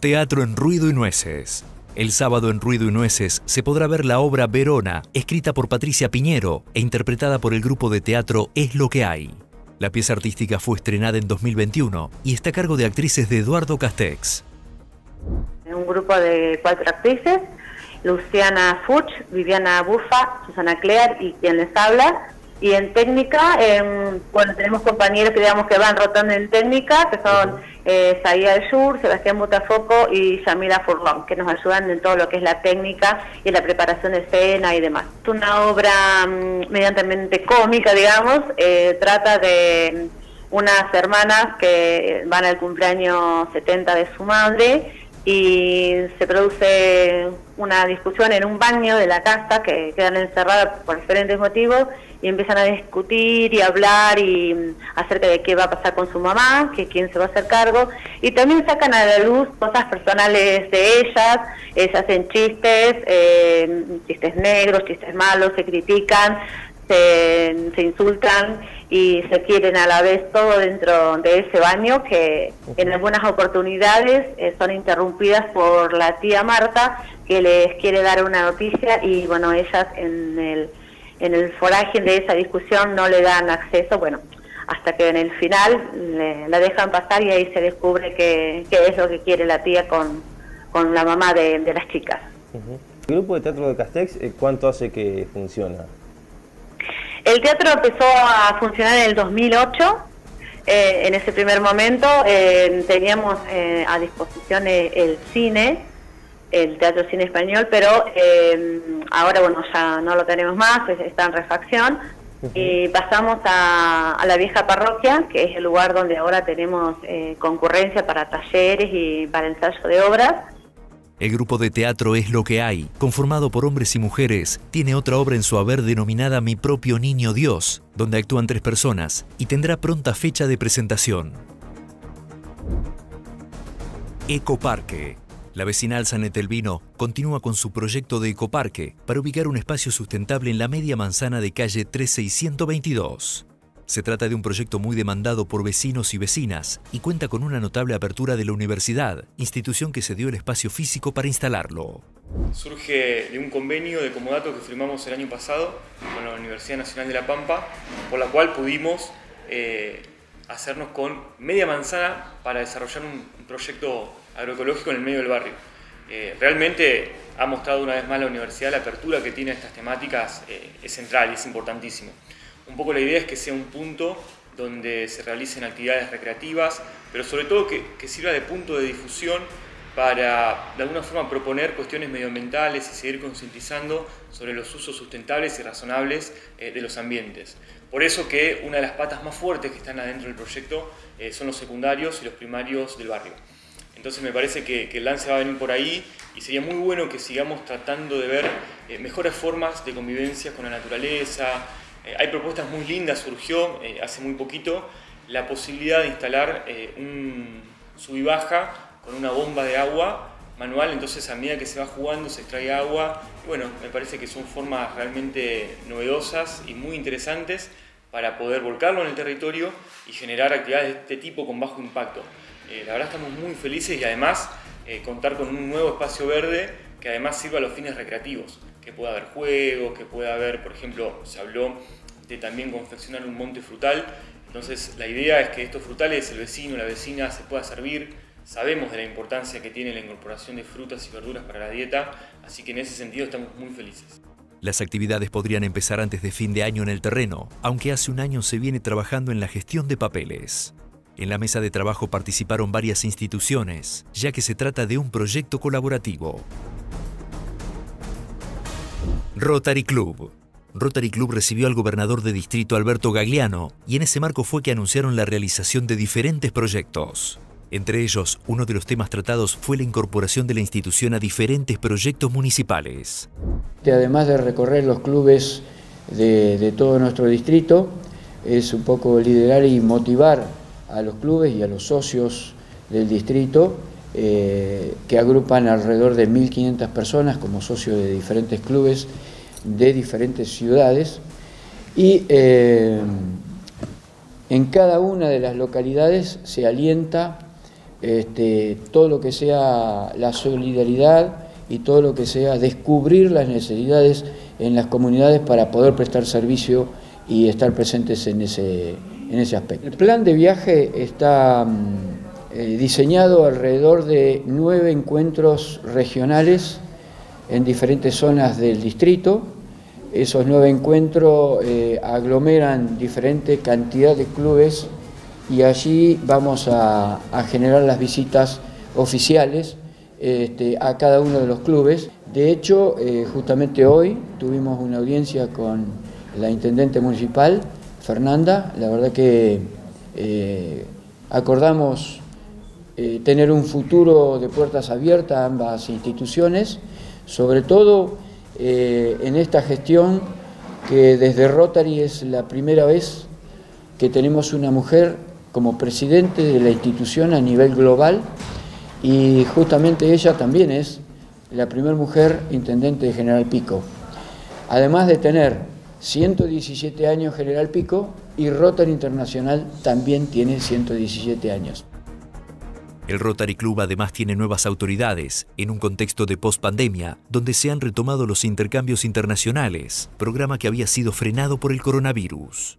Teatro en Ruido y Nueces. El sábado en Ruido y Nueces se podrá ver la obra Verona, escrita por Patricia Piñero e interpretada por el grupo de teatro Es lo que hay. La pieza artística fue estrenada en 2021 y está a cargo de actrices de Eduardo Castex. Un grupo de 4 actrices, Luciana Fuchs, Viviana Buffa, Susana Kleer y quien les habla. Y en técnica, bueno, tenemos compañeros que digamos que van rotando en técnica, que son Zahia Ayur, Sebastián Botafoco y Yamila Furlón, que nos ayudan en todo lo que es la técnica y la preparación de escena y demás. Es una obra mediantemente cómica, digamos, trata de unas hermanas que van al cumpleaños 70 de su madre y se produce una discusión en un baño de la casa, que quedan encerradas por diferentes motivos y empiezan a discutir y hablar y acerca de qué va a pasar con su mamá, que quién se va a hacer cargo, y también sacan a la luz cosas personales de ellas, hacen chistes, chistes negros, chistes malos, se critican, se insultan y se quieren a la vez, todo dentro de ese baño que en algunas oportunidades son interrumpidas por la tía Marta, que les quiere dar una noticia y bueno, ellas en el foraje de esa discusión no le dan acceso, bueno, hasta que en el final la dejan pasar y ahí se descubre que es lo que quiere la tía con la mamá de las chicas. ¿El grupo de teatro de Castex cuánto hace que funciona? El teatro empezó a funcionar en el 2008, en ese primer momento teníamos a disposición el cine, el teatro cine español, pero ahora bueno ya no lo tenemos más, está en refacción, y pasamos a la vieja parroquia, que es el lugar donde ahora tenemos concurrencia para talleres y para ensayo de obras. El grupo de teatro Es lo que hay, conformado por hombres y mujeres, tiene otra obra en su haber denominada Mi propio niño Dios, donde actúan 3 personas y tendrá pronta fecha de presentación. Ecoparque. La vecinal San Etelvino continúa con su proyecto de Ecoparque para ubicar un espacio sustentable en la media manzana de calle 13 y 122. Se trata de un proyecto muy demandado por vecinos y vecinas y cuenta con una notable apertura de la universidad, institución que se dio el espacio físico para instalarlo. Surge de un convenio de comodato que firmamos el año pasado con la Universidad Nacional de La Pampa, por la cual pudimos hacernos con media manzana para desarrollar un proyecto agroecológico en el medio del barrio. Realmente ha mostrado una vez más la universidad la apertura que tiene a estas temáticas, es central y es importantísimo. Un poco la idea es que sea un punto donde se realicen actividades recreativas, pero sobre todo que sirva de punto de difusión para de alguna forma proponer cuestiones medioambientales y seguir concientizando sobre los usos sustentables y razonables de los ambientes. Por eso que una de las patas más fuertes que están adentro del proyecto son los secundarios y los primarios del barrio. Entonces me parece que el lance va a venir por ahí y sería muy bueno que sigamos tratando de ver mejores formas de convivencia con la naturaleza. Hay propuestas muy lindas, surgió hace muy poquito la posibilidad de instalar un sub y baja con una bomba de agua manual, entonces a medida que se va jugando se extrae agua. Y bueno, me parece que son formas realmente novedosas y muy interesantes para poder volcarlo en el territorio y generar actividades de este tipo con bajo impacto. La verdad estamos muy felices y además contar con un nuevo espacio verde que además sirva a los fines recreativos, que pueda haber juegos, que pueda haber, por ejemplo, se habló de también confeccionar un monte frutal, entonces la idea es que estos frutales el vecino, la vecina se pueda servir, sabemos de la importancia que tiene la incorporación de frutas y verduras para la dieta, así que en ese sentido estamos muy felices. Las actividades podrían empezar antes de fin de año en el terreno, aunque hace un año se viene trabajando en la gestión de papeles. En la mesa de trabajo participaron varias instituciones, ya que se trata de un proyecto colaborativo. Rotary Club. Rotary Club recibió al gobernador de distrito Alberto Gagliano y en ese marco fue que anunciaron la realización de diferentes proyectos. Entre ellos, uno de los temas tratados fue la incorporación de la institución a diferentes proyectos municipales. Además de recorrer los clubes de todo nuestro distrito, es un poco liderar y motivar a los clubes y a los socios del distrito que agrupan alrededor de 1.500 personas como socios de diferentes clubes de diferentes ciudades y en cada una de las localidades se alienta todo lo que sea la solidaridad y todo lo que sea descubrir las necesidades en las comunidades para poder prestar servicio y estar presentes en ese aspecto. El plan de viaje está diseñado alrededor de 9 encuentros regionales en diferentes zonas del distrito. Esos 9 encuentros aglomeran diferente cantidad de clubes y allí vamos a generar las visitas oficiales a cada uno de los clubes. De hecho, justamente hoy tuvimos una audiencia con la intendente municipal, Fernanda. La verdad que acordamos tener un futuro de puertas abiertas a ambas instituciones, sobre todo en esta gestión, que desde Rotary es la primera vez que tenemos una mujer como presidente de la institución a nivel global, y justamente ella también es la primera mujer intendente de General Pico. Además de tener 117 años General Pico, y Rotary Internacional también tiene 117 años. El Rotary Club además tiene nuevas autoridades, en un contexto de pospandemia, donde se han retomado los intercambios internacionales, programa que había sido frenado por el coronavirus.